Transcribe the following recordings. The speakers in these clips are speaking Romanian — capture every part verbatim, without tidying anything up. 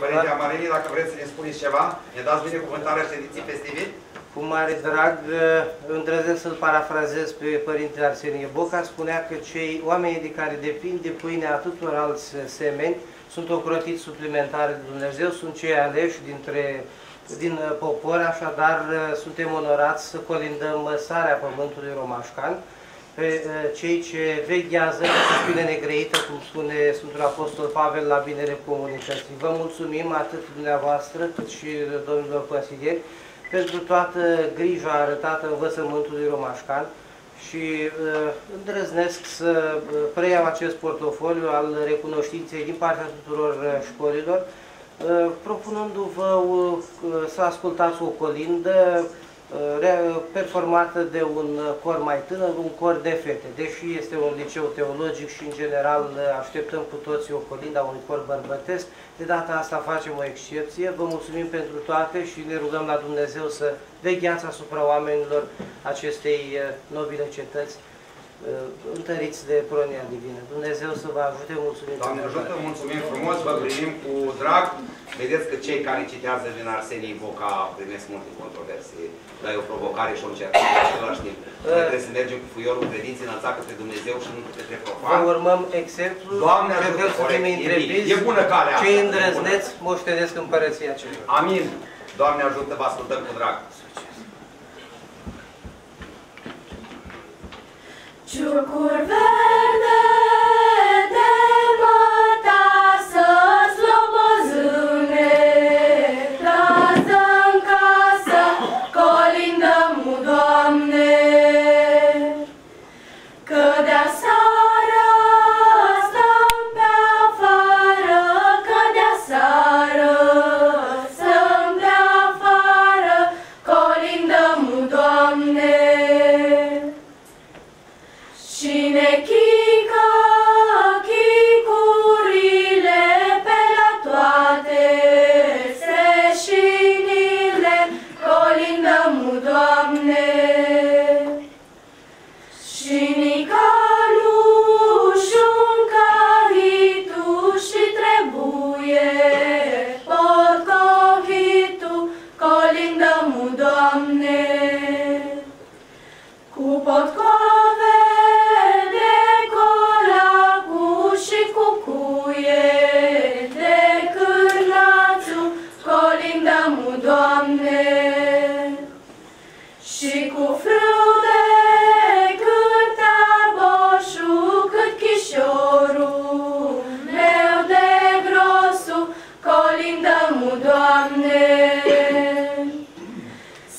Părinte Amarenie, dacă vreți să ne spuneți ceva, ne dați binecuvântarea ședinței festive? Cu mare drag, îndrăznesc să-l parafrazez pe Părintele Arsenie Boc, spunea că cei oameni de care depind de pâinea tuturor alți semeni sunt ocrotiți suplimentare de Dumnezeu, sunt cei aleși dintre, din popor, așadar suntem onorați să colindăm sarea Pământului Romașcan, pe cei ce veghează cu spine negrăită, cum spune Sfântul Apostol Pavel, la binele comunității. Vă mulțumim atât dumneavoastră, cât și domnilor consilieri, pentru toată grija arătată învățământului romașcan și uh, îndrăznesc să preiau acest portofoliu al recunoștinței din partea tuturor școlilor, uh, propunându-vă uh, să ascultați o colindă uh, performată de un cor mai tânăr, un cor de fete. Deși este un liceu teologic și, în general, așteptăm cu toții o colindă a unui cor bărbătesc, de data asta facem o excepție. Vă mulțumim pentru toate și ne rugăm la Dumnezeu să vegheați asupra oamenilor acestei nobile cetăți, întăriți de pronia divină. Dumnezeu să vă ajute, mulțumim. Doamne ajută, mulțumim frumos, vă primim cu drag. Vedeți că cei care citează din Arsenie Boc primesc multe controverse, dar e o provocare și o încercare în același timp. Noi trebuie să mergem cu fuiorul credinței înălțat către Dumnezeu și nu către profan. Vă urmăm exemplul, Doamne ajută, să fim întrebiți, e bună calea asta. Cei îndrăzneți moștenesc împărăția celor. Amin. Doamne ajută, vă ascultăm cu drag. Ciucuri verde de măta să-ți slobozâne, lasă-n casă, colindă-mu, Doamne, că de-a seară stăm pe afară, că de-a seară stăm pe afară, colindă-mu, Doamne. Cine chică chicurile pe la toate seșinile, colindă-mu, Doamne. Și nicalu și-un caritu și trebuie potcovitu, colindă-mu, Doamne. Cu potcove Doamne, și cu frâu de cât Aboșu, cât Chișorul meu de grosu, colindă-mu, Doamne.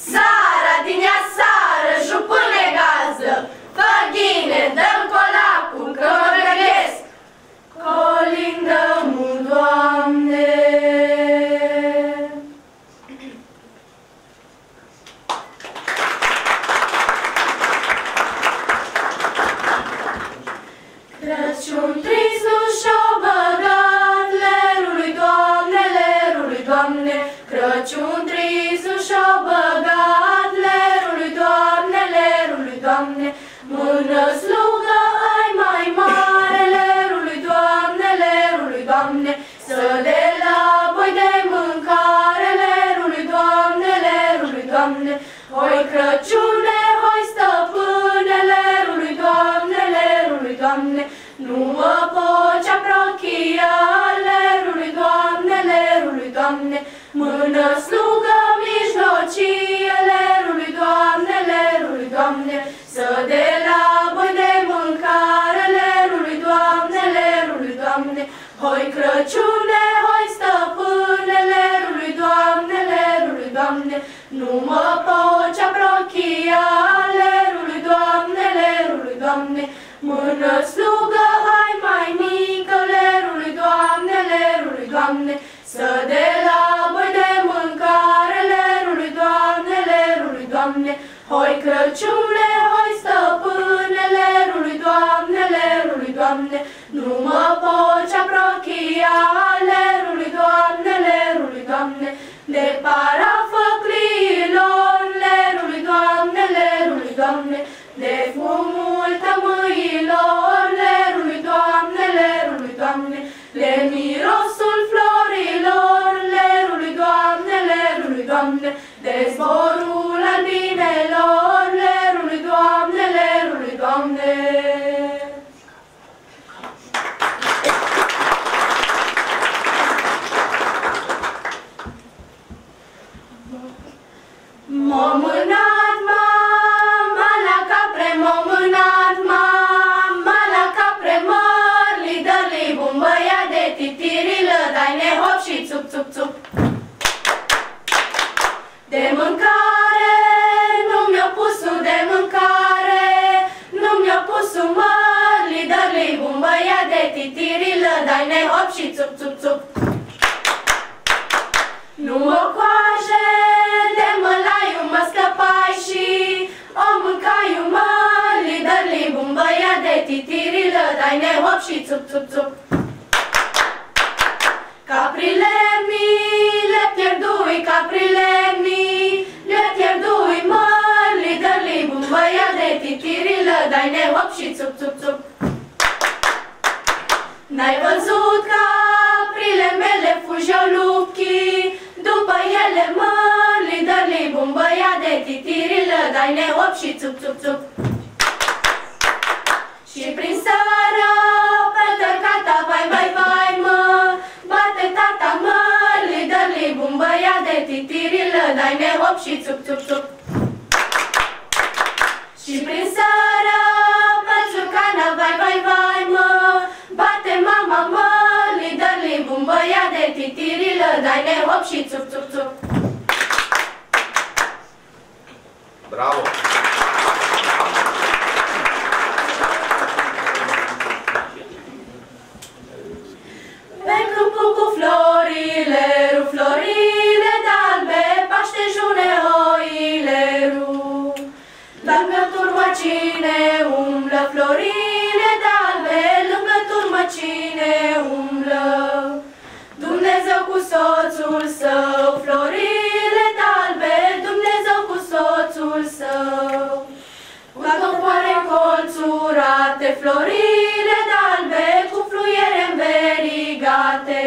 Sara din ea sară, jupâne gază, fă ghine, dă-mi colacul, că mă răgăiesc, colindă-mu, Doamne. Și-un trislu și-o băgat, lerului, Doamne, lerului, Doamne, Crăciun trislu și-o băgat, lerului, Doamne, lerului, Doamne, mână slugă ai mai mare, lerului, Doamne, lerului, Doamne, să de la boi de mâncare, lerului, Doamne, lerului, Doamne, oi Crăciune, oi stăpâne, lerului, Doamne, lerului, Doamne, nu mă poți aprochia, lerului, Doamne, lerului, Doamne, mână slugă mijlocie, lerului, Doamne, lerului, Doamne, să de la boi de mâncare, lerului, Doamne, lerului, Doamne, hoi Crăciune, hoi stăpâne, lerului, Doamne, lerului, Doamne, nu mă poți aprochia, lerului, Doamne, lerului, Doamne, mână slugă hai mai mică, lerului, Doamne, lerului, Doamne, să de la boi de mâncare, lerului, Doamne, lerului, Doamne, hoi Crăciune, hoi stăpâne, lerului, Doamne, lerului, Doamne, nu mă poți aprochia, lerului, Doamne, lerului, Doamne, de parafăcliilor, lerului, Doamne, lerului, Doamne, de fumul tămâilor, lerului, țup, țup. De mâncare nu mi-o pusul, de mâncare nu mi-o pusul, măli, dă-li bumbăia de titirilă, dai-ne hop și țup, țup, țup. Nu mă coaje de mălaiu, mă scăpai și o mâncaiu, măli, dă-li bumbăia de titirilă, dai-ne hop și țup, țup, țup. Caprile mii le pierdui, caprile mii le pierdui, măli, dă-li bumbăia de titirilă, dai-ne hop și țup, țup, țup. N-ai văzut caprile mele fugeau lupchii, după ele, măli, dă-li bumbăia de titirilă, dai-ne hop și țup, țup, țup. Și prin seară pe tărcata, vai, vai, vai, mă, bate tata, măli, dă-li bumbăia de titirilă, dai-ne hop și țup, țup, țup. Și prin seară pe țurcana, vai, vai, vai, mă, bate mama, măli, dă-li bumbăia de titirilă, dai-ne hop și țup, țup, țup. Bravo! Pe grupul cu florile, ru, florile de-albe, paște june oile ru. Lângă turmă cine umblă, florile de-albe, lângă turmă cine umblă. Dumnezeu cu soțul său, florile de-albe, Dumnezeu cu soțul său. Ca topoare colțurate, florile de-albe, cu fluiere înverigate.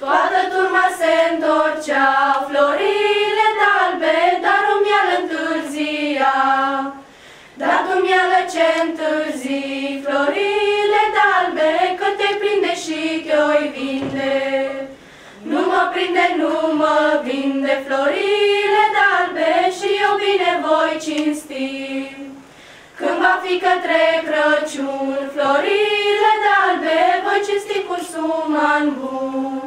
Toată turma se întorcea, florile de-albe, dar umială întârzia. Dar umială ce întârzi, florile de-albe, că te prinde și că-i vinde. Nu mă prinde, nu mă vinde, florile de-albe, și eu bine voi cinsti. Când va fi către Crăciun, florile de-albe, voi cinsti cu suman bun.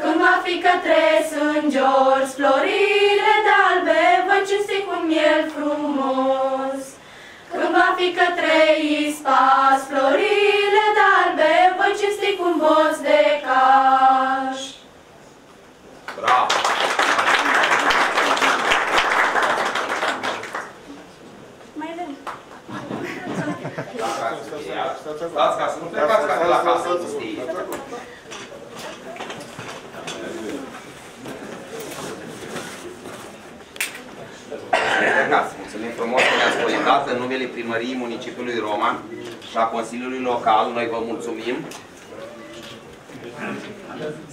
Când va fi către Sângiorți, florile de-albe, voi cinsti cu miel frumos. Când va fi către Ispas, florile de-albe, voi cinsti cu un boz de caș. Bravo! Stați ca să nu plecați ca de la casă. Mulțumim frumos că ne-ați colindat în numele Primăriei Municipiului Roman și a Consiliului Local. Noi vă mulțumim.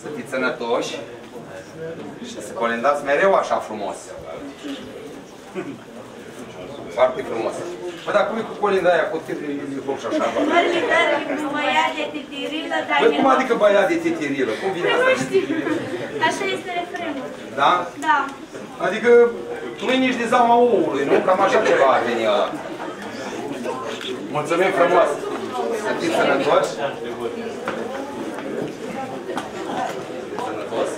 Să fiți sănătoși și să colindați mereu așa frumos. Foarte frumos. Bă, dar cum e cu colinda aia, cu titirilă, foc și așa? Măi, dar cu băia de titirilă, dar... Băi, cum adică băia de titirilă? Cum vine asta? Nu știu. Așa este refrenul. Da? Da. Adică, tu nu-i nici de zauma oului, nu? Cam așa ceva ar veni ăla. Mulțumim frumos! Să fiți sănătoși! Sănătos!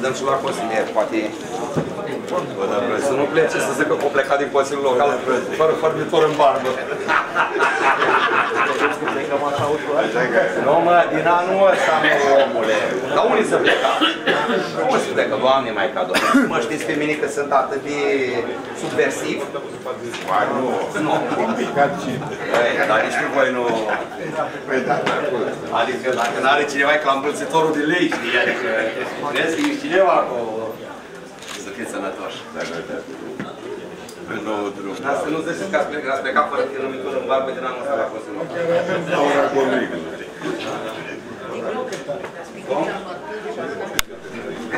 Dăm și la consilier, poate să nu plece, să zică că o pleca din Consiliul Local fără fărbitor în barbă. Nu mă, din anul ăsta, mă, omule, dar unii să pleca? Nu știu dacă, Doamne, Maica Domnului, mă știți pe mine că sunt atât de subversiv? Nu. Dar nici pe voi nu... Adică dacă n-are cineva, e ca îmbălțitorul de lei, știi? Adică trebuie să-i cineva acolo. Să fiți sănătoși. în nou drum. Dar să nu ziceți că ați plecat fără tirămitul în bar, pe din anul ăsta la fost în nou. Sau la comic.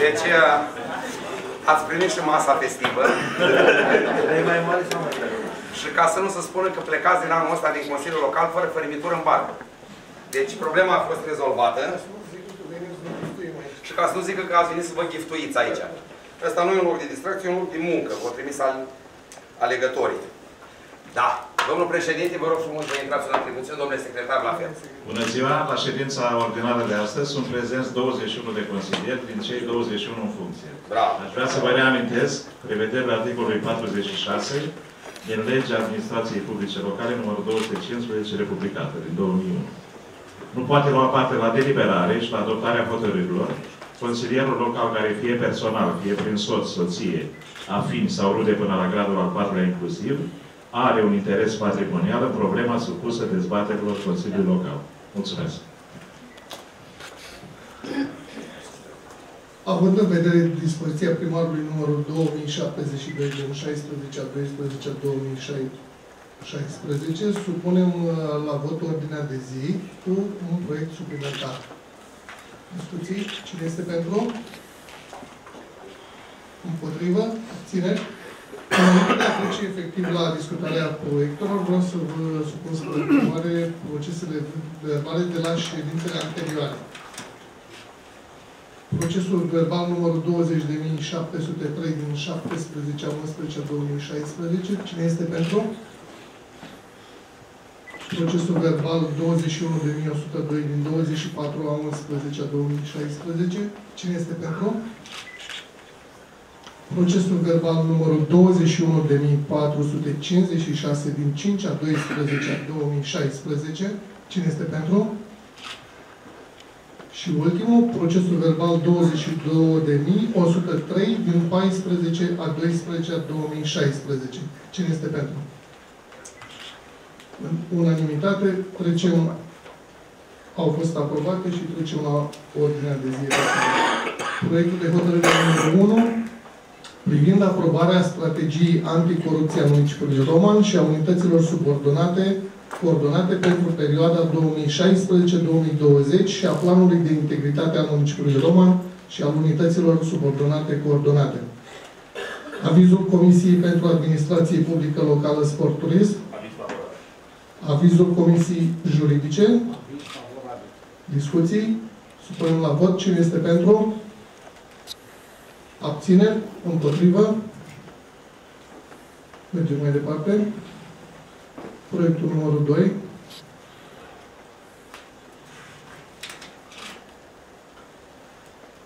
Deci, ați primit și masa festivă. Și ca să nu se spună că plecați din anul ăsta din Consiliul Local fără fărâmitură în barcă. Deci, problema a fost rezolvată. Și ca să nu zică că ați venit să vă giftuiți aici. Ăsta nu e un loc de distracție, e un loc de muncă. V-au trimis alegătorii. Da. Domnul președinte, vă rog frumos să intrați în atribuție. Domnule secretar, la fel. Bună ziua! La ședința ordinară de astăzi sunt prezenți douăzeci și unu de consilieri, din cei douăzeci și unu în funcție. Bravo! Aș vrea să vă reamintesc prevederile articolului patruzeci și șase din legea Administrației Publice Locale numărul două sute cincisprezece republicată din două mii unu. Nu poate lua parte la deliberare și la adoptarea hotărârilor consilierul local care fie personal, fie prin soț, soție, afini sau rude până la gradul al patrulea inclusiv, are un interes patrimonial în problema supusă dezbaterilor Consiliului Local. Mulțumesc! Având în vedere dispoziția primarului numărul două mii șaptezeci și doi din șaisprezece a doisprezecea două mii șaisprezece, supunem la vot ordinea de zi cu un proiect suplimentar. Discuții? Cine este pentru? Împotrivă? Abțineri? Înainte de a trece efectiv la discutarea proiectelor, vreau să vă supun spre urmare procesele verbale de la ședințele anterioare. Procesul verbal numărul douăzeci punct șapte sute trei din șaptesprezece a unsprezecea două mii șaisprezece. Cine este pentru? Procesul verbal douăzeci și unu punct o sută doi din douăzeci și patru a unsprezecea două mii șaisprezece. Cine este pentru? Procesul verbal numărul douăzeci și unu punct patru sute cincizeci și șase din cinci a doisprezecea două mii șaisprezece. Cine este pentru? Și ultimul, procesul verbal douăzeci și doi punct o sută trei din paisprezece a doisprezecea două mii șaisprezece. Cine este pentru? În unanimitate trecem, au fost aprobate și trecem la ordinea de zi. Proiectul de hotărâre numărul unu. Privind aprobarea strategiei anticorupție a municipiului Roman și a unităților subordonate coordonate pentru perioada două mii șaisprezece două mii douăzeci și a planului de integritate a municipiului Roman și a unităților subordonate coordonate. Avizul Comisiei pentru Administrație Publică Locală Sport Turism. Avizul Comisiei Juridice. Discuții. Supunem la vot. Cine este pentru? Abțineri? Împotrivă? Mergem mai departe. Proiectul numărul doi.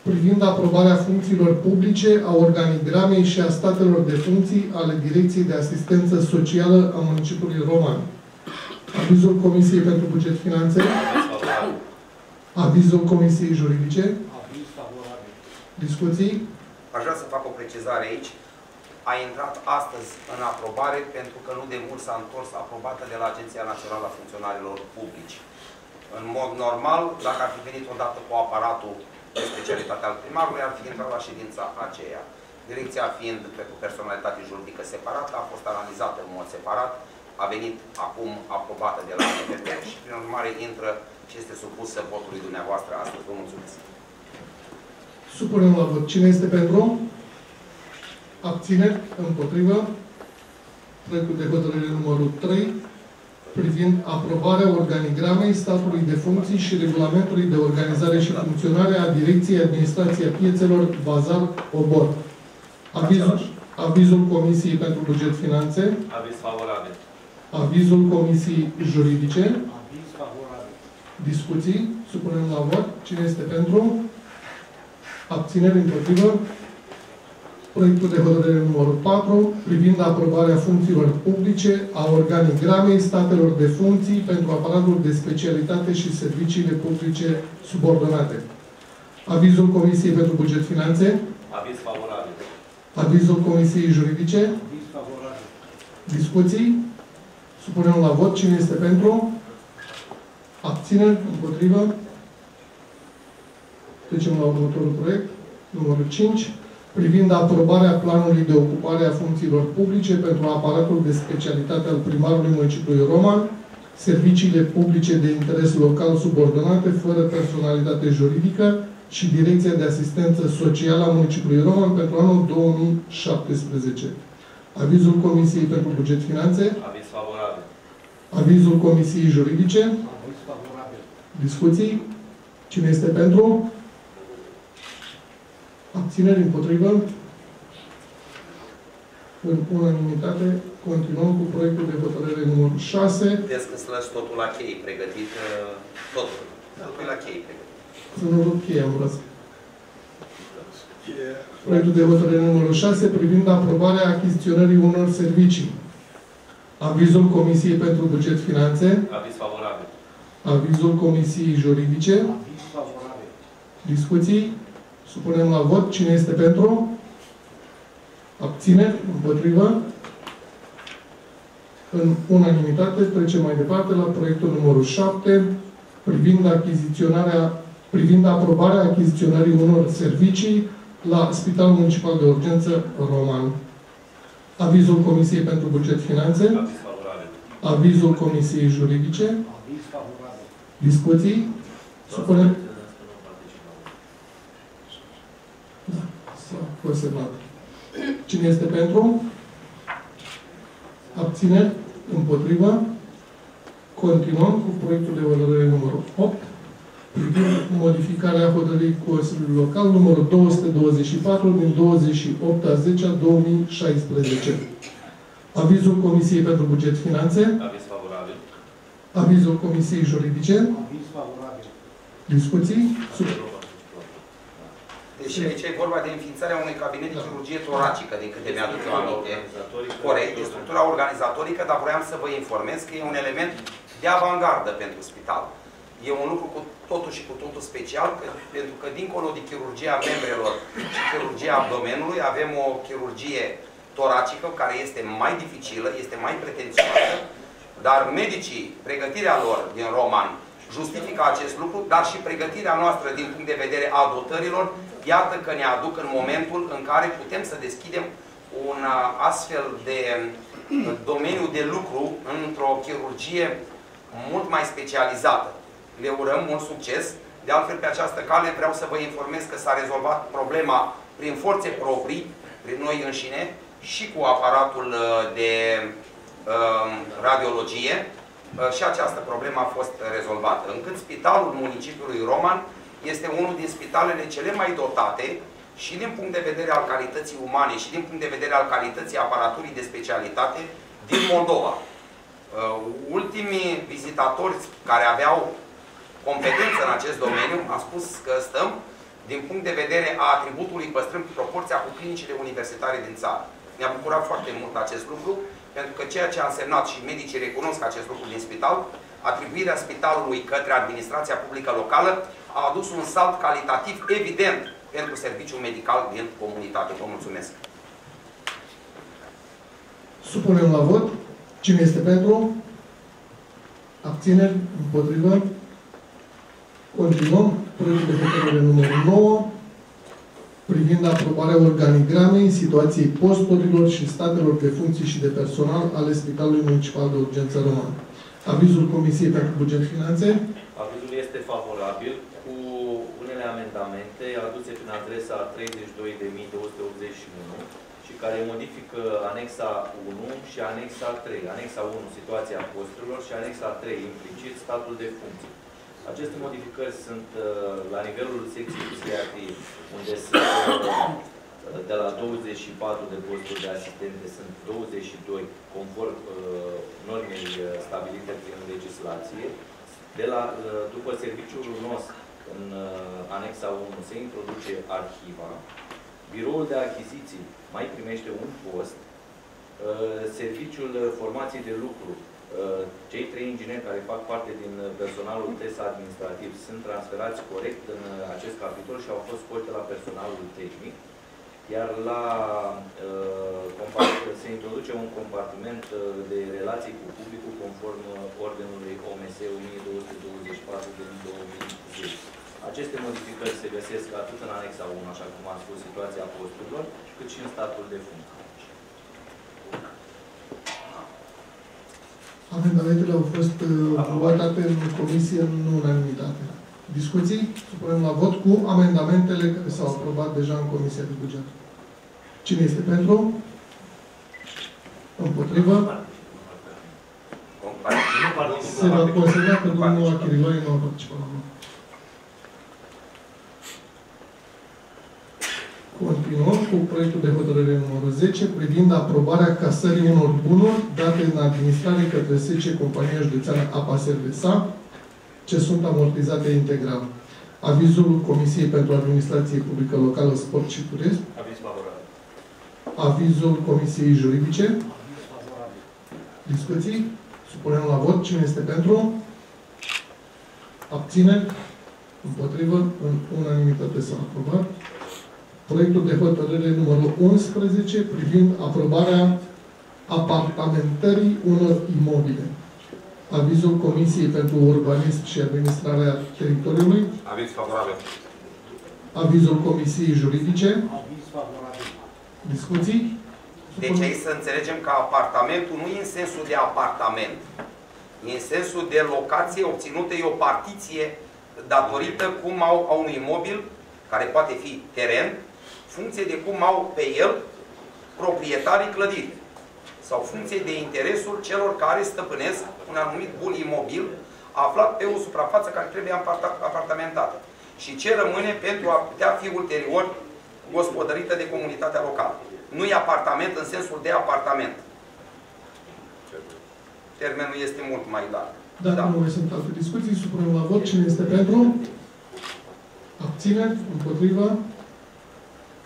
Privind aprobarea funcțiilor publice, a organigramei și a statelor de funcții ale Direcției de Asistență Socială a municipiului Roman. Avizul Comisiei pentru Buget Finanțe. Avizul Comisiei Juridice. Aviz favorabil. Discuții? Aș vrea să fac o precizare aici. A intrat astăzi în aprobare pentru că nu de mult s-a întors aprobată de la Agenția Națională a Funcționarilor Publici. În mod normal, dacă ar fi venit odată cu aparatul de specialitate al primarului, ar fi intrat la ședința aceea. Direcția fiind pe personalitate juridică separată, a fost analizată în mod separat, a venit acum aprobată de la N F P și prin urmare intră și este supusă votului dumneavoastră astăzi. Vă mulțumesc! Supunem la vot. Cine este pentru? Abțineri? Împotrivă? trecut de hotărâre numărul trei, privind aprobarea organigramei, statului de funcții și regulamentului de organizare și funcționare a Direcției Administrația Piețelor Bazar Obor. Avizul, avizul Comisiei pentru Buget Finanțe. Aviz favorabil. Avizul Comisiei Juridice. Aviz favorabil. Discuții. Supunem la vot. Cine este pentru? Abținere, împotrivă. Proiectul de hotărâre numărul patru, privind aprobarea funcțiilor publice a organigramei statelor de funcții pentru aparatul de specialitate și serviciile publice subordonate. Avizul Comisiei pentru Buget Finanțe. Aviz favorabil. Avizul Comisiei Juridice. Aviz favorabil. Discuții. Supunem la vot. Cine este pentru? Abțineri, împotrivă. Trecem la următorul proiect, numărul cinci. Privind aprobarea planului de ocupare a funcțiilor publice pentru aparatul de specialitate al primarului municipiului Roman, serviciile publice de interes local subordonate, fără personalitate juridică și Direcția de Asistență Socială a municipiului Roman pentru anul două mii șaptesprezece. Avizul Comisiei pentru Buget Finanțe. Aviz favorabil. Avizul Comisiei Juridice. Aviz favorabil. Discuții. Cine este pentru? Abțineri, împotrivă. În unanimitate, continuăm cu proiectul de hotărâre numărul șase. Vedeți că să lași totul la chei pregătit. Totul. Totul la chei pregătit. Să nu rup cheia, am vrut. Proiectul de hotărâre numărul șase privind aprobarea achiziționării unor servicii. Avizul Comisiei pentru Buget Finanțe. Aviz favorabil. Avizul Comisiei Juridice. Aviz favorabil. Discuții. Supunem la vot. Cine este pentru? Abțineri? Împotrivă? În unanimitate trecem mai departe la proiectul numărul șapte, privind achiziționarea, privind aprobarea achiziționării unor servicii la Spitalul Municipal de Urgență Roman. Avizul Comisiei pentru Buget Finanțe. Aviz favorabil. Avizul Comisiei Juridice. Aviz favorabil. Discuții? Supunem... Observat. Cine este pentru? Abțineri? Împotrivă? Continuăm cu proiectul de hotărâre numărul opt, privind modificarea hotărârii Consiliului Local numărul două sute douăzeci și patru din douăzeci și opt a zece a două mii șaisprezece. Avizul Comisiei pentru Buget Finanțe. Aviz favorabil. Avizul Comisiei Juridice. Aviz favorabil. Discuții? Sub. Deci aici e vorba de înființarea unui cabinet de chirurgie toracică, din câte mi-aduc eu aminte. Corect, de structura organizatorică, dar vreau să vă informez că e un element de avangardă pentru spital. E un lucru cu totul și cu totul special, că, pentru că dincolo de chirurgia membrelor și chirurgia abdomenului, avem o chirurgie toracică care este mai dificilă, este mai pretențioasă, dar medicii, pregătirea lor din Roman, justifică acest lucru, dar și pregătirea noastră din punct de vedere a dotărilor, iată că ne aduc în momentul în care putem să deschidem un astfel de domeniu de lucru într-o chirurgie mult mai specializată. Le urăm mult succes. De altfel, pe această cale vreau să vă informez că s-a rezolvat problema prin forțe proprii, prin noi înșine, și cu aparatul de uh, radiologie. Și această problemă a fost rezolvată, încât Spitalul Municipiului Roman este unul din spitalele cele mai dotate și din punct de vedere al calității umane și din punct de vedere al calității aparaturii de specialitate din Moldova. Ultimii vizitatori care aveau competență în acest domeniu au spus că stăm, din punct de vedere a atributului, păstrând proporția cu clinicile universitare din țară. Ne-a bucurat foarte mult acest lucru, pentru că ceea ce a însemnat, și medicii recunosc acest lucru din spital, atribuirea spitalului către administrația publică locală a adus un salt calitativ evident pentru serviciul medical din comunitate. Vă mulțumesc! Supunem la vot. Cine este pentru? Abțineri? Împotrivă? Continuăm. Proiectul de hotărâre numărul nouă. Privind aprobarea organigramei, situației posturilor și statelor de funcții și de personal ale Spitalului Municipal de Urgență Roman. Avizul Comisiei pentru Buget Finanțe. Avizul este favorabil, cu unele amendamente aduse prin adresa treizeci și doi de mii două sute optzeci și unu și care modifică anexa unu și anexa trei. Anexa unu, situația posturilor, și anexa trei, implicit statul de funcție. Aceste modificări sunt la nivelul secției psihiatrie, unde sunt de la douăzeci și patru de posturi de asistente, sunt douăzeci și doi conform normei stabilite prin legislație. De la, după serviciul nostru, în anexa unu, se introduce arhiva. Biroul de achiziții mai primește un post. Serviciul formației de lucru, cei trei ingineri care fac parte din personalul T E S A administrativ sunt transferați corect în acest capitol și au fost scoși de la personalul tehnic. Iar la se introduce un compartiment de relații cu publicul conform Ordinului O M S o mie două sute douăzeci și patru din două mii zece. Aceste modificări se găsesc atât în anexa unu, așa cum am spus, situația posturilor, cât și în statul de funcție. Amendamentele au fost aprobate în comisie în unanimitate. Discuții? Supunem la vot cu amendamentele care s-au aprobat deja în Comisia de Buget. Cine este pentru? Împotrivă? Se va considera că domnul Achirigoi nu a participat la vot. Continuăm cu proiectul de hotărâre numărul zece privind aprobarea casării unor bunuri date în administrare către S C Compania Județeană A P A SERVESA, ce sunt amortizate integral. Avizul Comisiei pentru Administrație Publică Locală, Sport și Turism. Aviz favorabil. Avizul Comisiei Juridice. Aviz favorabil. Discuții? Supunem la vot. Cine este pentru? Abțineri? Împotrivă? În unanimitate s-a aprobat. Proiectul de hotărâre numărul unsprezece privind aprobarea apartamentării unor imobile. Avizul Comisiei pentru Urbanism și Administrarea Teritoriului. Aviz favorabil. Avizul Comisiei Juridice. Aviz favorabil. Discuții? Deci aici să înțelegem că apartamentul nu e în sensul de apartament. E în sensul de locație obținută, e o partiție datorită cum au, au un imobil, care poate fi teren, funcție de cum au pe el proprietarii clădiri sau funcție de interesul celor care stăpânesc un anumit bun imobil aflat pe o suprafață care trebuie apartamentată și ce rămâne pentru a putea fi ulterior gospodărită de comunitatea locală. Nu e apartament în sensul de apartament. Termenul este mult mai larg. Dacă da. Nu mai sunt alte discuții, supunem la vot. Cine este pentru? Abțineri? Împotriva?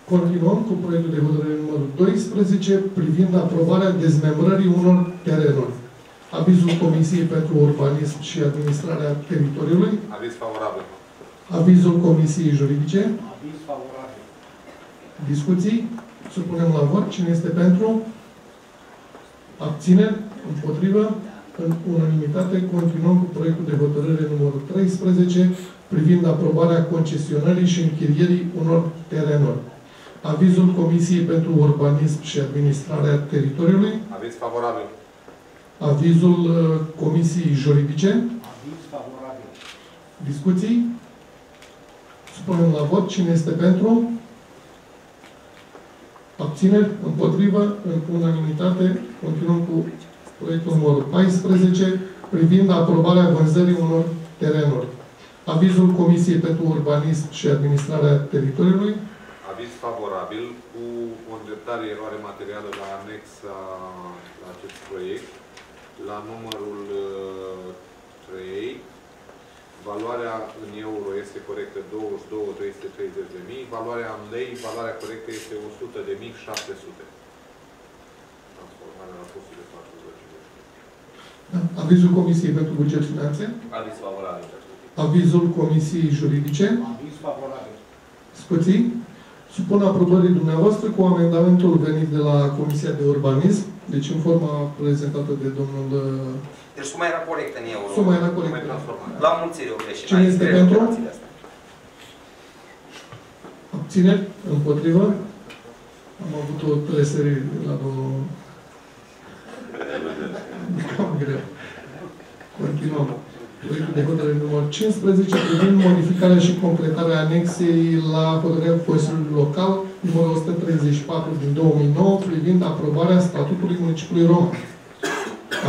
Continuăm cu proiectul de hotărâre numărul doisprezece privind aprobarea dezmembrării unor terenuri. Avizul Comisiei pentru Urbanism și Administrarea Teritoriului. Aviz favorabil. Avizul Comisiei Juridice. Aviz favorabil. Discuții? Supunem la vot. Cine este pentru? Abțineri? Împotriva? În unanimitate continuăm cu proiectul de hotărâre numărul treisprezece privind aprobarea concesionării și închirierii unor terenuri. Avizul Comisiei pentru Urbanism și Administrarea Teritoriului. Aviz favorabil. Avizul Comisiei Juridice. Aviz favorabil. Discuții? Supunem la vot. Cine este pentru? Abțineri? Împotrivă? În unanimitate continuăm cu proiectul numărul paisprezece privind aprobarea vânzării unor terenuri. Avizul Comisiei pentru Urbanism și Administrarea Teritoriului. Aviz favorabil cu o îndreptare eroare materială la anexa la acest proiect, la numărul trei. Valoarea în euro este corectă douăzeci și două mii trei sute treizeci de mii, valoarea în lei, valoarea corectă este o sută de mii șapte sute. Transformarea la postul de patruzeci. Avizul Comisiei pentru Buget Finanțe. Aviz favorabil. Avizul Comisiei Juridice. Aviz favorabil. Discuții? Supun aprobării dumneavoastră cu amendamentul venit de la Comisia de Urbanism, deci în forma prezentată de domnul... Deci suma era corectă în euro. Suma era corectă. La mulțire o greșeală. Cine este pentru? Abțineri? Împotrivă? Am avut o teleserie la domnul... Cam greu. Continuăm. Proiectul de hotărâre numărul cincisprezece privind modificarea și completarea anexei la hotărârea Consiliului Local numărul o sută treizeci și patru din două mii nouă, privind aprobarea statutului municipiului Roman.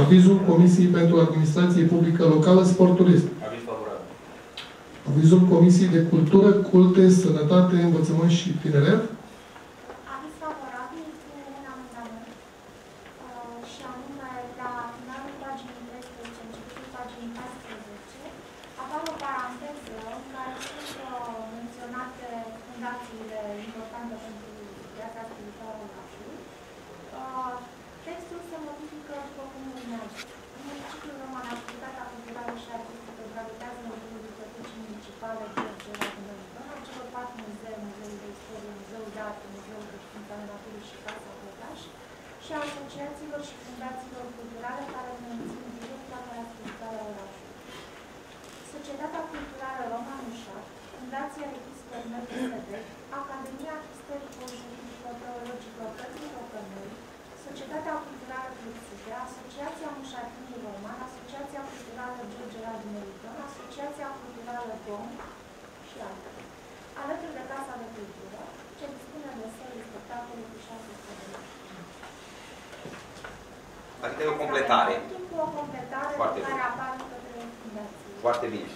Avizul Comisiei pentru Administrație Publică Locală, Sport, Turism. Aviz favorabil. Avizul Comisiei de Cultură, Culte, Sănătate, Învățământ și Tineret. Aviz favorabil în amendament. Și anume, la finalul paginii treisprezece, începutul paginii paisprezece, apare o paranteză în care sunt menționate fundațiile importante pentru viața activitatea orașului. Textul se modifică după cum urmează. În municipiul Roman, activitatea culturală și artistică gravitează în jurul bibliotecii municipale de Gera Dunărică, în celor patru muzee, Muzeul de Istorie, Muzeul de Artă, Muzeul de Știință ale Naturii și Casa Potaș, și a asociațiilor și fundațiilor culturale care mențin direct activitatea orașului. Societatea Culturală Roman Ușa, Fundația Episcopal Mercosed, Academia Istorico-Juridică, Teologică, Pătrii Rocănări, Societatea Culturală Fluxide, Asociația Mușatinii Roman, Asociația Culturală George Radu Meriton, Asociația Culturală Dom și altele. Alături de Casa de Cultură, ce dispune de serii spectacole cu șase sute de. Adică e o completare. Cu o completare care apare către fundații. Foarte bine.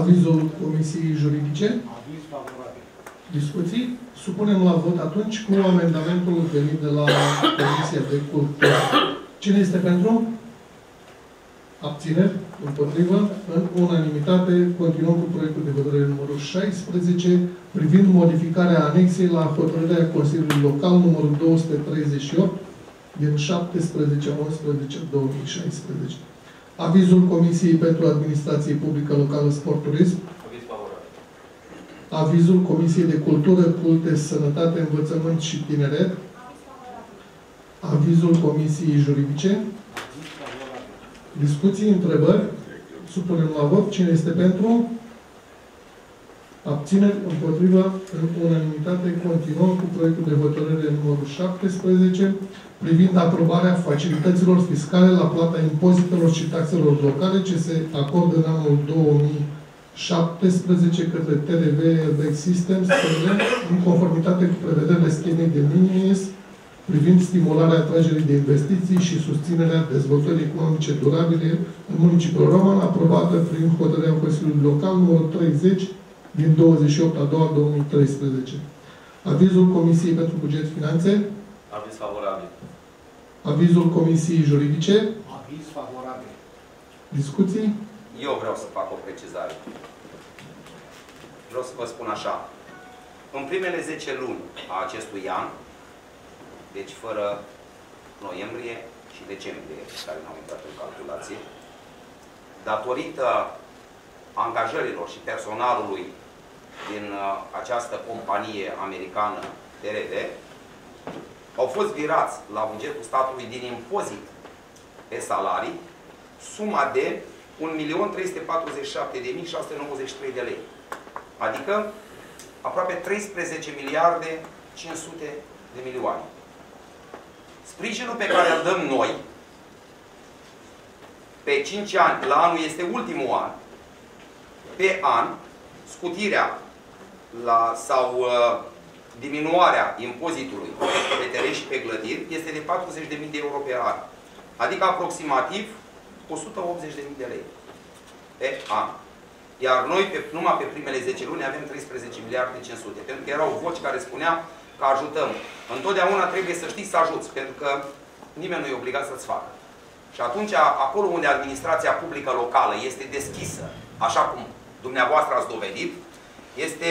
Avizul Comisiei Juridice. Aviz favorabil. Discuții. Supunem la vot atunci cu amendamentul venit de la Comisia de Cultură. Cine este pentru? Abțineri? Împotrivă? În unanimitate. Continuăm cu proiectul de hotărâre numărul șaisprezece, privind modificarea anexei la hotărârea Consiliului Local numărul două sute treizeci și opt din șaptesprezece unsprezece două mii șaisprezece. Avizul Comisiei pentru Administrație Publică Locală, Sport, Turism. Avizul Comisiei de Cultură, Culte, Sănătate, Învățământ și Tineret. Avizul Comisiei Juridice. Discuții, întrebări. Supunem la vot. Cine este pentru? Abțineri, împotriva, în unanimitate. Continuăm cu proiectul de hotărâre numărul șaptesprezece, privind aprobarea facilităților fiscale la plata impozitelor și taxelor locale ce se acordă în anul două mii șaptesprezece către T D V VEX Systems, în conformitate cu prevederile schemei de minimis privind stimularea atragerii de investiții și susținerea dezvoltării economice durabile în municipiul Roman, aprobată prin hotărârea Consiliului Local numărul treizeci din douăzeci și opt a doua două mii treisprezece. Avizul Comisiei pentru Buget Finanțe. Aviz favorabil. Avizul Comisiei Juridice. Aviz favorabil. Discuții? Eu vreau să fac o precizare. Vreau să vă spun așa. În primele zece luni a acestui an, deci fără noiembrie și decembrie, care n-au intrat în calculație, datorită angajărilor și personalului din această companie americană T D V, au fost virați la bugetul statului din impozit pe salarii suma de un milion trei sute patruzeci și șapte de mii șase sute nouăzeci și trei de lei. Adică aproape treisprezece miliarde cinci sute de milioane. Sprijinul pe care îl dăm noi pe cinci ani, la anul este ultimul an, pe an, scutirea la, sau uh, diminuarea impozitului pe teren și pe clădiri este de patruzeci de mii de euro pe an. Adică aproximativ o sută optzeci de mii de lei pe an. Iar noi, pe, numai pe primele zece luni, avem treisprezece miliarde cinci sute. Pentru că erau voci care spunea că ajutăm. Întotdeauna trebuie să știi să ajuți, pentru că nimeni nu e obligat să-ți facă. Și atunci, acolo unde administrația publică locală este deschisă, așa cum dumneavoastră ați dovedit, este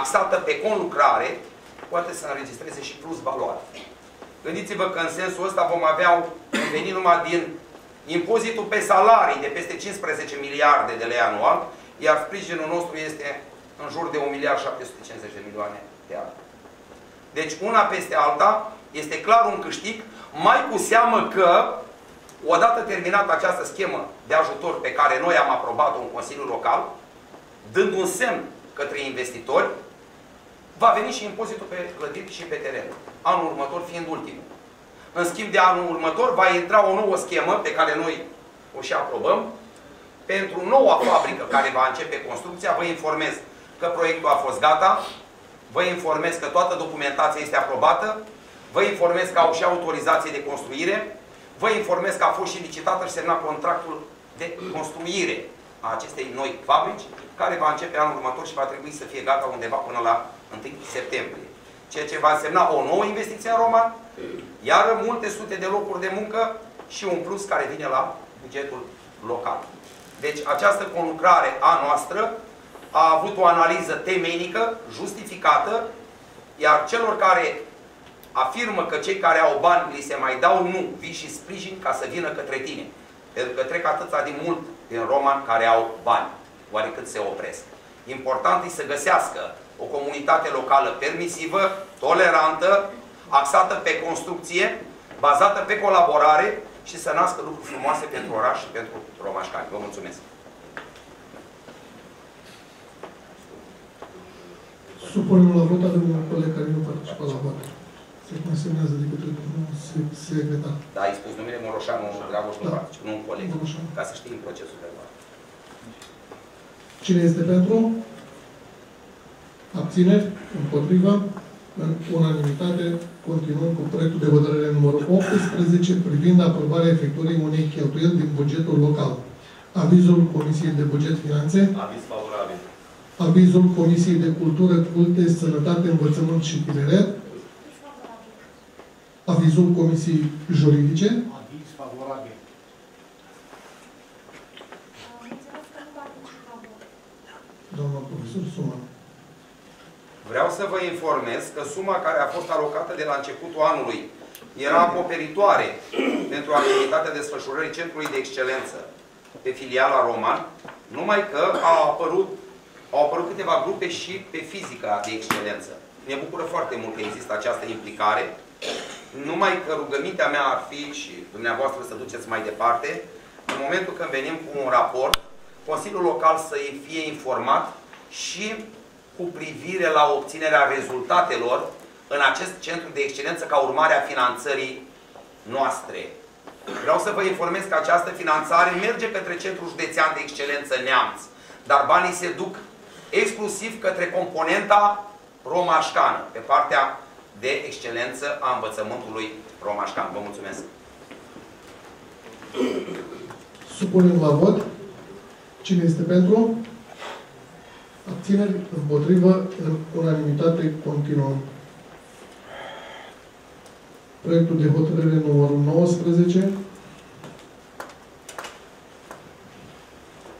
axată pe conlucrare, poate să înregistreze și plus valoare. Gândiți-vă că în sensul ăsta vom avea un venit numai din impozitul pe salarii de peste cincisprezece miliarde de lei anual, iar sprijinul nostru este în jur de un miliard șapte sute cincizeci de milioane de ani. Deci una peste alta este clar un câștig, mai cu seamă că odată terminată această schemă de ajutor pe care noi am aprobat-o în Consiliul Local, dând un semn către investitori, va veni și impozitul pe clădiri și pe teren. Anul următor fiind ultimul. În schimb, de anul următor va intra o nouă schemă pe care noi o și aprobăm. Pentru noua fabrică care va începe construcția, vă informez că proiectul a fost gata, vă informez că toată documentația este aprobată, vă informez că au și autorizație de construire, vă informez că a fost și licitată și semnat contractul de construire a acestei noi fabrici, care va începe anul următor și va trebui să fie gata undeva până la întâi septembrie. Ceea ce va însemna o nouă investiție în Roma, iar multe sute de locuri de muncă și un plus care vine la bugetul local. Deci această conlucrare a noastră a avut o analiză temeinică, justificată, iar celor care afirmă că cei care au bani li se mai dau, nu, vii și sprijin ca să vină către tine. Pentru că trec atâția din mult din romani care au bani, oarecât se opresc. Important e să găsească o comunitate locală permisivă, tolerantă, axată pe construcție, bazată pe colaborare și să nască lucruri frumoase pentru oraș și pentru romașcani. Vă mulțumesc! Supunem la vot de unor colegi care nu participă la vot. Se consemnează de către secretar. Da, ai spus numele Moroșanu, Dragoș, nu participă, nu un coleg. Ca să știm procesul de vot. Cine este pentru? Abțineri? Împotriva? În unanimitate, continuăm cu proiectul de hotărâre numărul optsprezece privind aprobarea efectuării unei cheltuieli din bugetul local. Avizul Comisiei de Buget Finanțe? Aviz favorabil. Avizul Comisiei de Cultură, Culte, Sănătate, Învățământ și Tineret. Avizul Comisiei Juridice. Aviz favorabil. Doamna profesor Suman. Vreau să vă informez că suma care a fost alocată de la începutul anului era acoperitoare pentru activitatea desfășurării Centrului de Excelență pe filiala Roman, numai că a apărut Au apărut câteva grupe și pe fizica de excelență. Ne bucură foarte mult că există această implicare. Numai că rugămintea mea ar fi, și dumneavoastră să duceți mai departe, în momentul când venim cu un raport, Consiliul Local să fie informat și cu privire la obținerea rezultatelor în acest centru de excelență ca urmare a finanțării noastre. Vreau să vă informez că această finanțare merge către Centrul Județean de Excelență Neamț, dar banii se duc exclusiv către componenta romașcană, pe partea de excelență a învățământului romașcan. Vă mulțumesc! Supunem la vot. Cine este pentru? Abțineri, împotrivă, în unanimitate, continuăm. Proiectul de hotărâre numărul nouăsprezece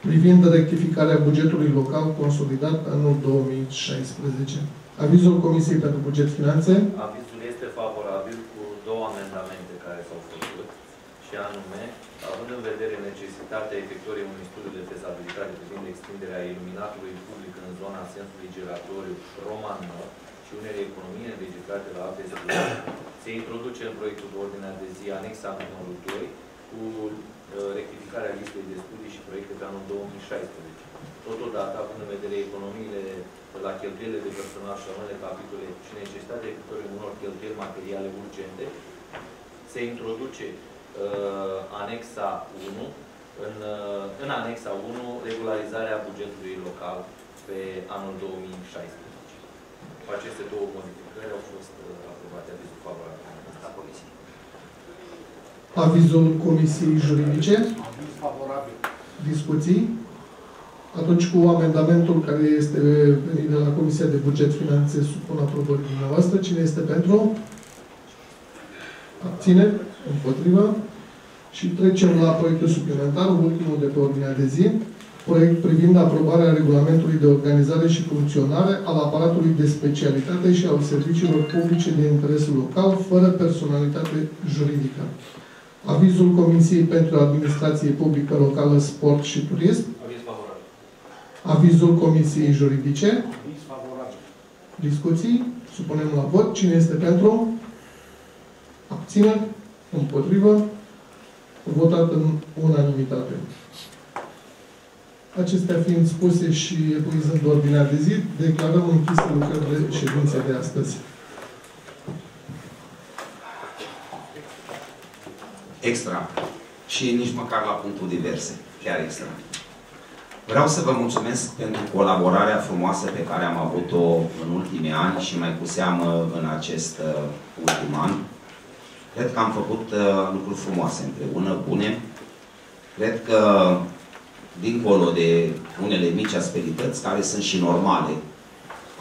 privind rectificarea bugetului local consolidat anul două mii șaisprezece. Avizul Comisiei pentru Buget Finanțe. Avizul este favorabil cu două amendamente care s-au făcut și anume, având în vedere necesitatea efectuării unui studiu de fezabilitate privind extinderea iluminatului public în zona sensului giratoriu Roman Nord și unele economii înregistrate la A P A SERVESA, se introduce în proiectul de ordinea de zi anexa numărul doi cu rectificarea listei de studii și proiecte pe anul două mii șaisprezece. Totodată, având în vedere economiile la cheltuielile de personal și anume capitole și necesitatea efectuării unor cheltuieli materiale urgente, se introduce uh, anexa unu, în, uh, în anexa unu regularizarea bugetului local pe anul două mii șaisprezece. Cu aceste două modificări au fost uh, aprobate avizul favorabil la Comisie. Avizul Comisiei Juridice. Aviz favorabil. Discuții? Atunci, cu amendamentul care este venit de la Comisia de Buget Finanțe, supun aprobării dumneavoastră. Cine este pentru? Abțineri? Împotrivă? Și trecem la proiectul suplimentar, ultimul de pe ordinea de zi. Proiect privind aprobarea regulamentului de organizare și funcționare al aparatului de specialitate și al serviciilor publice de interes local, fără personalitate juridică. Avizul Comisiei pentru Administrație Publică Locală, Sport și Turism. Aviz favorabil. Avizul Comisiei Juridice. Aviz favorabil. Discuții? Supunem la vot. Cine este pentru? Abțineri? Împotrivă? Votat în unanimitate. Acestea fiind spuse și epuizând ordinea de zi, declarăm închisă lucrările ședinței de astăzi. Extra. Și nici măcar la punctul diverse. Chiar extra. Vreau să vă mulțumesc pentru colaborarea frumoasă pe care am avut-o în ultimii ani și mai cu seamă în acest ultim an. Cred că am făcut lucruri frumoase împreună, bune. Cred că, dincolo de unele mici asperități, care sunt și normale,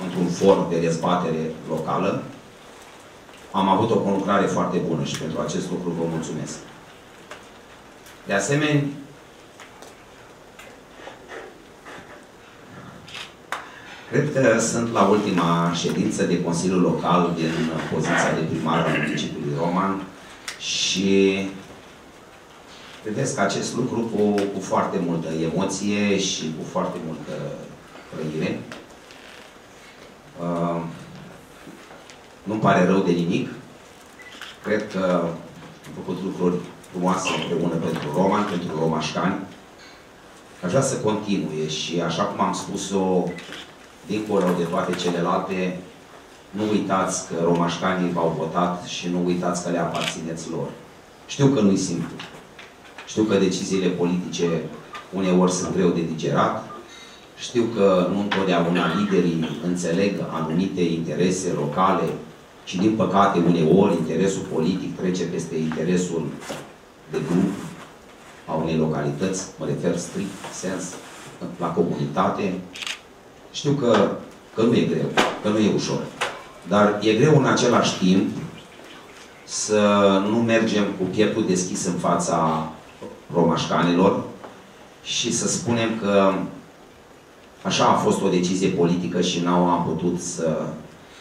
într-un for de dezbatere locală, am avut o conlucrare foarte bună și pentru acest lucru vă mulțumesc. De asemenea, cred că sunt la ultima ședință de Consiliul Local din poziția de primar al municipiului Roman și privesc acest lucru cu, cu foarte multă emoție și cu foarte multă trăire. Uh, Nu-mi pare rău de nimic. Cred că am făcut lucruri frumoase împreună pentru Roman, pentru romașcani. Aș vrea să continue și, așa cum am spus-o, dincolo de toate celelalte, nu uitați că romașcanii v-au votat și nu uitați că le aparțineți lor. Știu că nu-i simplu. Știu că deciziile politice uneori sunt greu de digerat. Știu că nu întotdeauna liderii înțeleg anumite interese locale și, din păcate, uneori interesul politic trece peste interesul de grup a unei localități, mă refer strict sens la comunitate. Știu că, că nu e greu, că nu e ușor, dar e greu în același timp să nu mergem cu pieptul deschis în fața romașcanilor și să spunem că așa a fost o decizie politică și nu am putut să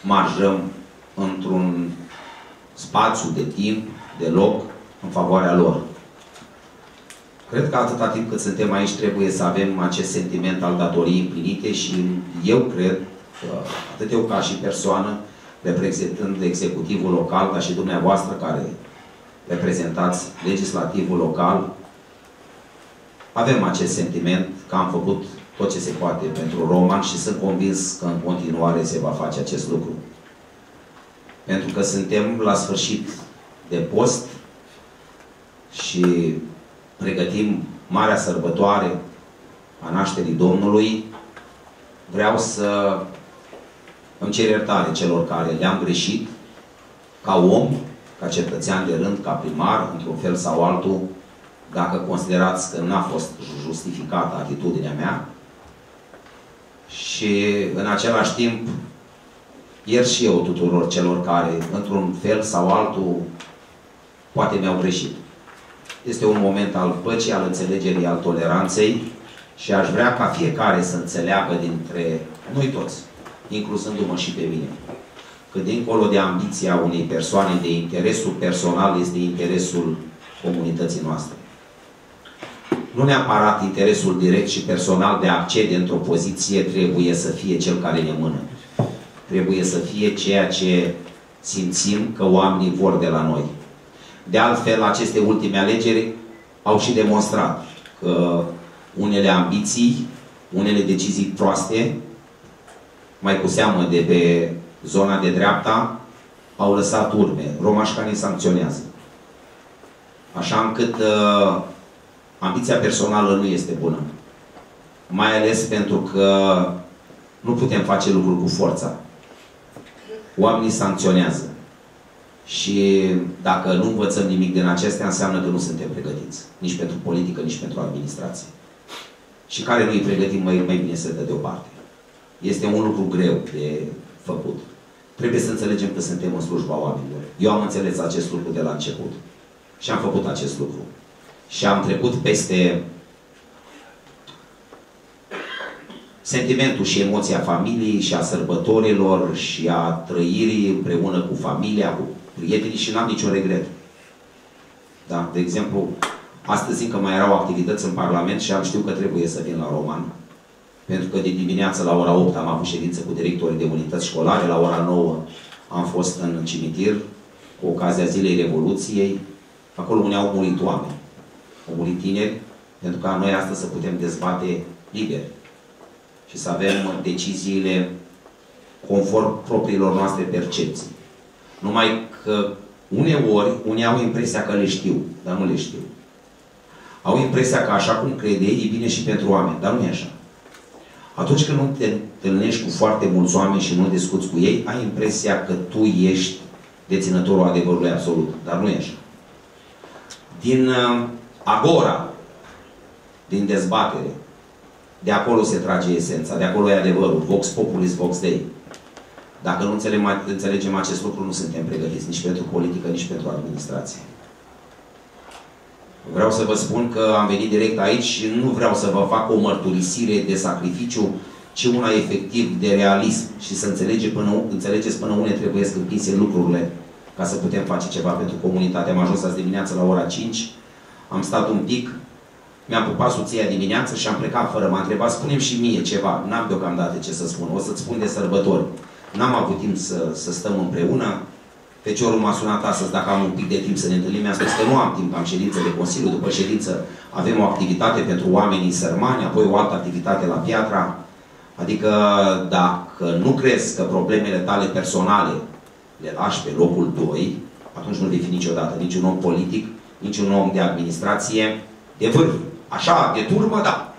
marjăm într-un spațiu de timp, de loc, în favoarea lor. Cred că atâta timp cât suntem aici trebuie să avem acest sentiment al datoriei împlinite și eu cred că, atât eu ca și persoană, reprezentând executivul local, dar și dumneavoastră care reprezentați legislativul local, avem acest sentiment că am făcut tot ce se poate pentru Roman și sunt convins că în continuare se va face acest lucru. Pentru că suntem la sfârșit de post și pregătim marea sărbătoare a nașterii Domnului, vreau să îmi cer iertare celor care le-am greșit, ca om, ca cetățean de rând, ca primar, într-un fel sau altul, dacă considerați că n-a fost justificată atitudinea mea. Și în același timp iert și eu tuturor celor care, într-un fel sau altul, poate mi-au greșit. Este un moment al păcii, al înțelegerii, al toleranței și aș vrea ca fiecare să înțeleagă dintre noi toți, inclusându-mă și pe mine, că dincolo de ambiția unei persoane, de interesul personal, este interesul comunității noastre. Nu neapărat interesul direct și personal de a accede într-o poziție trebuie să fie cel care ne mână. Trebuie să fie ceea ce simțim că oamenii vor de la noi. De altfel, aceste ultime alegeri au și demonstrat că unele ambiții, unele decizii proaste, mai cu seamă de pe zona de dreapta, au lăsat urme. Romașcanii sancționează. Așa încât uh, ambiția personală nu este bună. Mai ales pentru că nu putem face lucruri cu forța. Oamenii sancționează. Și dacă nu învățăm nimic din acestea, înseamnă că nu suntem pregătiți. Nici pentru politică, nici pentru administrație. Și care nu îi pregătim, mai, mai bine se dă deoparte. Este un lucru greu de făcut. Trebuie să înțelegem că suntem în slujba oamenilor. Eu am înțeles acest lucru de la început. Și am făcut acest lucru. Și am trecut peste sentimentul și emoția familiei și a sărbătorilor și a trăirii împreună cu familia, cu prietenii și n-am niciun regret. Da? De exemplu, astăzi încă mai erau activități în Parlament și am știut că trebuie să vin la Roman. Pentru că de dimineață la ora opt am avut ședință cu directorii de unități școlare, la ora nouă am fost în cimitir cu ocazia Zilei Revoluției. Acolo unde au murit oameni, au murit tineri, pentru ca noi astăzi să putem dezbate liber și să avem deciziile conform propriilor noastre percepții. Numai că uneori, unii au impresia că le știu, dar nu le știu. au impresia că așa cum crede ei, e bine și pentru oameni, dar nu e așa. Atunci când nu te întâlnești cu foarte mulți oameni și nu discuți cu ei, ai impresia că tu ești deținătorul adevărului absolut, dar nu e așa. Din agora, din dezbatere, de acolo se trage esența, de acolo e adevărul. Vox populis, vox dei. Dacă nu înțelegem acest lucru, nu suntem pregătiți nici pentru politică, nici pentru administrație. Vreau să vă spun că am venit direct aici și nu vreau să vă fac o mărturisire de sacrificiu, ci una efectiv de realism și să înțelege până, înțelegeți până unde trebuie să împinse lucrurile ca să putem face ceva pentru comunitate. Am ajuns azi dimineață la ora cinci, am stat un pic, mi-am pupat soția dimineață și am plecat fără. M-a întrebat, spune-mi și mie ceva. N-am deocamdată ce să spun, o să-ți spun de sărbători. N-am avut timp să, să stăm împreună. Feciorul m-a sunat astăzi dacă am un pic de timp să ne întâlnim. Mi-a spus că nu am timp, am ședință de Consiliu, după ședință avem o activitate pentru oamenii sărmani, apoi o altă activitate la Piatra. Adică dacă nu crezi că problemele tale personale le lași pe locul doi, atunci nu vei fi niciodată niciun om politic, niciun om de administrație de vârf. Așa, de turmă, da.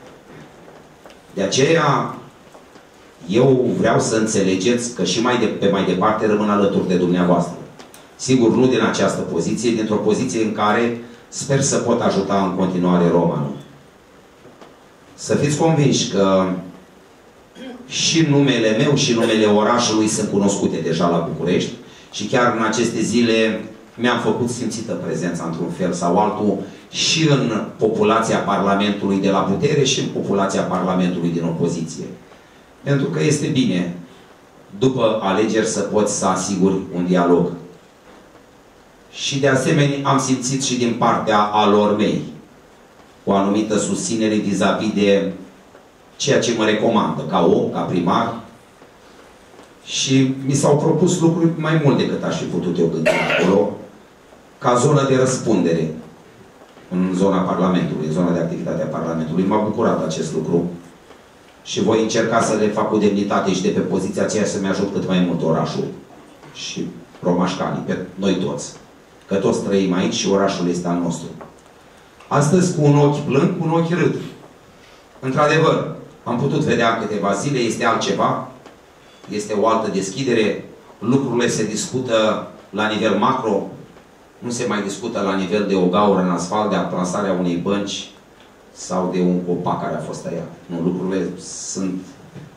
De aceea eu vreau să înțelegeți că și mai de, pe mai departe rămân alături de dumneavoastră. Sigur, nu din această poziție, dintr-o poziție în care sper să pot ajuta în continuare romanul. Să fiți convinși că și numele meu și numele orașului sunt cunoscute deja la București și chiar în aceste zile mi-am făcut simțită prezența într-un fel sau altul și în populația Parlamentului de la putere și în populația Parlamentului din opoziție. Pentru că este bine, după alegeri, să poți să asiguri un dialog. Și de asemenea am simțit și din partea alor mei o anumită susținere vis-a-vis de ceea ce mă recomandă ca om, ca primar. Și mi s-au propus lucruri mai mult decât aș fi putut eu gândi acolo, ca zonă de răspundere în zona Parlamentului, în zona de activitate a Parlamentului. M-a bucurat acest lucru. Și voi încerca să le fac cu demnitate și de pe poziția aceea să-mi ajut cât mai mult orașul și romașcanii, pe noi toți. Că toți trăim aici și orașul este al nostru. Astăzi cu un ochi plâng, cu un ochi râd. Într-adevăr, am putut vedea câteva zile, este altceva, este o altă deschidere, lucrurile se discută la nivel macro, nu se mai discută la nivel de o gaură în asfalt, de aplansarea unei bănci, sau de un copac care a fost tăiat. Nu, lucrurile sunt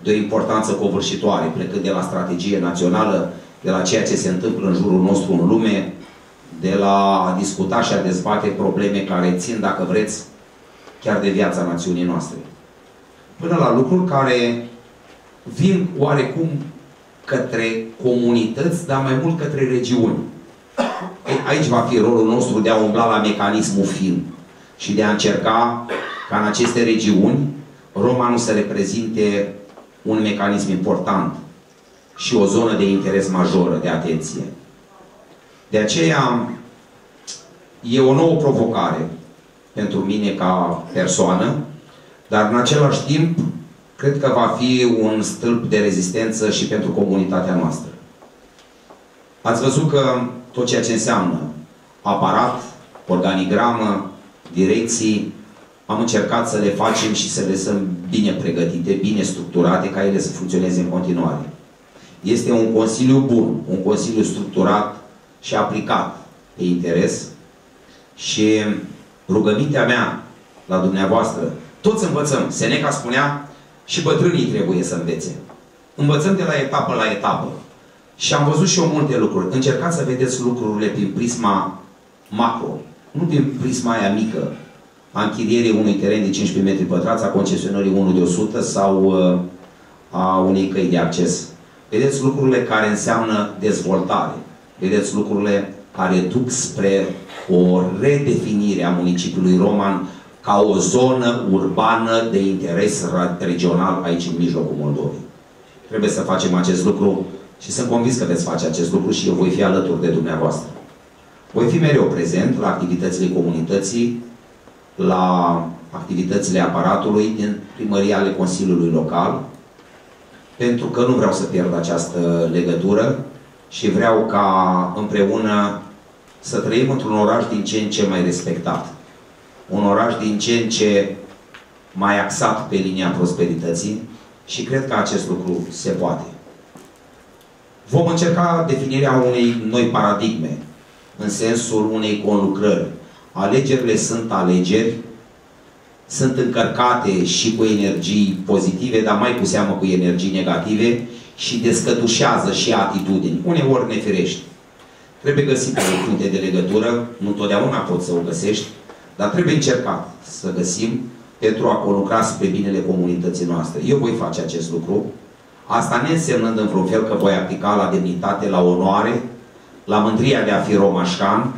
de o importanță covârșitoare, plecând de la strategie națională, de la ceea ce se întâmplă în jurul nostru în lume, de la a discuta și a dezbate probleme care țin, dacă vreți, chiar de viața națiunii noastre. Până la lucruri care vin oarecum către comunități, dar mai mult către regiuni. Aici va fi rolul nostru de a umbla la mecanismul fin și de a încerca ca în aceste regiuni romanul să reprezinte un mecanism important și o zonă de interes majoră, de atenție. De aceea e o nouă provocare pentru mine ca persoană, dar în același timp cred că va fi un stâlp de rezistență și pentru comunitatea noastră. Ați văzut că tot ceea ce înseamnă aparat, organigramă, direcții, am încercat să le facem și să le lăsăm bine pregătite, bine structurate, ca ele să funcționeze în continuare. Este un consiliu bun, un consiliu structurat și aplicat pe interes și rugămintea mea la dumneavoastră, toți învățăm, Seneca spunea, și bătrânii trebuie să învețe. Învățăm de la etapă la etapă. Și am văzut și eu multe lucruri. Încercați să vedeți lucrurile prin prisma macro, nu prin prisma aia mică, a închirierii unui teren de cincisprezece metri pătrați, a concesionării unul de o sută sau a unei căi de acces. Vedeți lucrurile care înseamnă dezvoltare. Vedeți lucrurile care duc spre o redefinire a municipiului Roman ca o zonă urbană de interes regional aici în mijlocul Moldovei. Trebuie să facem acest lucru și sunt convins că veți face acest lucru și eu voi fi alături de dumneavoastră. Voi fi mereu prezent la activitățile comunității, la activitățile aparatului din primăria ale Consiliului Local, pentru că nu vreau să pierd această legătură și vreau ca împreună să trăim într-un oraș din ce în ce mai respectat. un oraș din ce în ce mai axat pe linia prosperității și cred că acest lucru se poate. Vom încerca definirea unei noi paradigme, în sensul unei conlucrări. Alegerile sunt alegeri, sunt încărcate și cu energii pozitive, dar mai cu seamă cu energii negative și descătușează și atitudini, uneori neferești. Trebuie găsite o punte de legătură, nu întotdeauna poți să o găsești, dar trebuie încercat să găsim pentru a conlucra spre binele comunității noastre. Eu voi face acest lucru, asta neînsemnând în vreun fel că voi aplica la demnitate, la onoare, la mândria de a fi romașcan,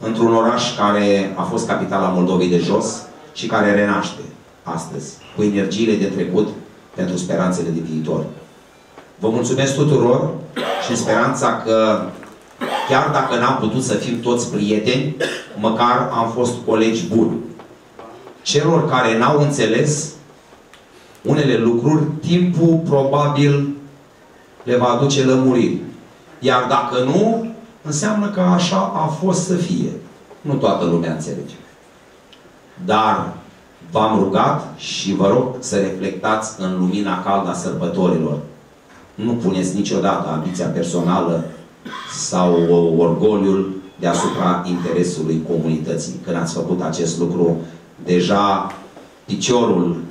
într-un oraș care a fost capitala Moldovei de jos și care renaște astăzi, cu energiile de trecut pentru speranțele de viitor. Vă mulțumesc tuturor și în speranța că, chiar dacă n-am putut să fim toți prieteni, măcar am fost colegi buni. Celor care n-au înțeles unele lucruri, timpul probabil le va aduce lămuriri. Iar dacă nu, înseamnă că așa a fost să fie. Nu toată lumea înțelege. Dar v-am rugat și vă rog să reflectați în lumina caldă a sărbătorilor. Nu puneți niciodată ambiția personală sau orgoliul deasupra interesului comunității. Când ați făcut acest lucru, deja piciorul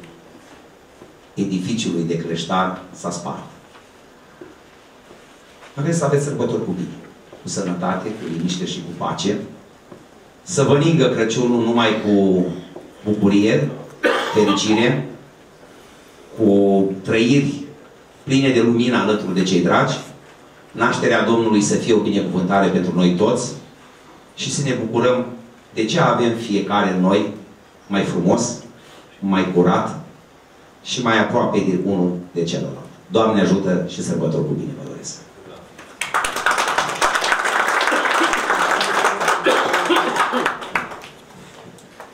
edificiului de creștar s-a spart. Vreți să aveți sărbători cu bine, cu sănătate, cu liniște și cu pace. Să vă ningă Crăciunul numai cu bucurie, fericire, cu trăiri pline de lumină alături de cei dragi. Nașterea Domnului să fie o binecuvântare pentru noi toți și să ne bucurăm de ce avem fiecare noi mai frumos, mai curat și mai aproape de unul de celălalt. Doamne ajută și sărbători cu bine vă doresc!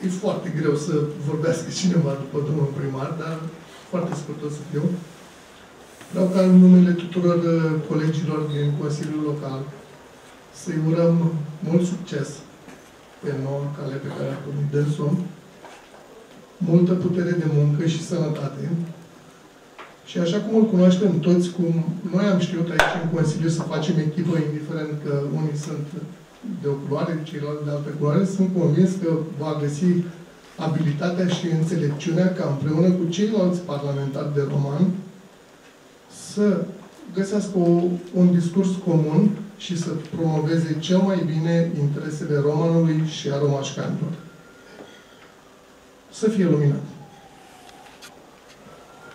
E foarte greu să vorbească cineva după domnul primar, dar foarte scurt o să fiu. Vreau ca în numele tuturor colegilor din Consiliul Local să-i urăm mult succes pe noua cale pe care a pornit dânsul, multă putere de muncă și sănătate. Și așa cum îl cunoaștem toți, cum noi am știut aici în Consiliu să facem echipă, indiferent că unii sunt de o culoare, ceilalți de altă culoare, sunt convins că va găsi abilitatea și înțelepciunea ca împreună cu ceilalți parlamentari de roman să găsească o, un discurs comun și să promoveze cel mai bine interesele romanului și a romașcanilor. Să fie luminat!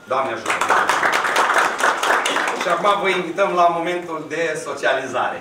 Doamne ajută! Și acum vă invităm la momentul de socializare.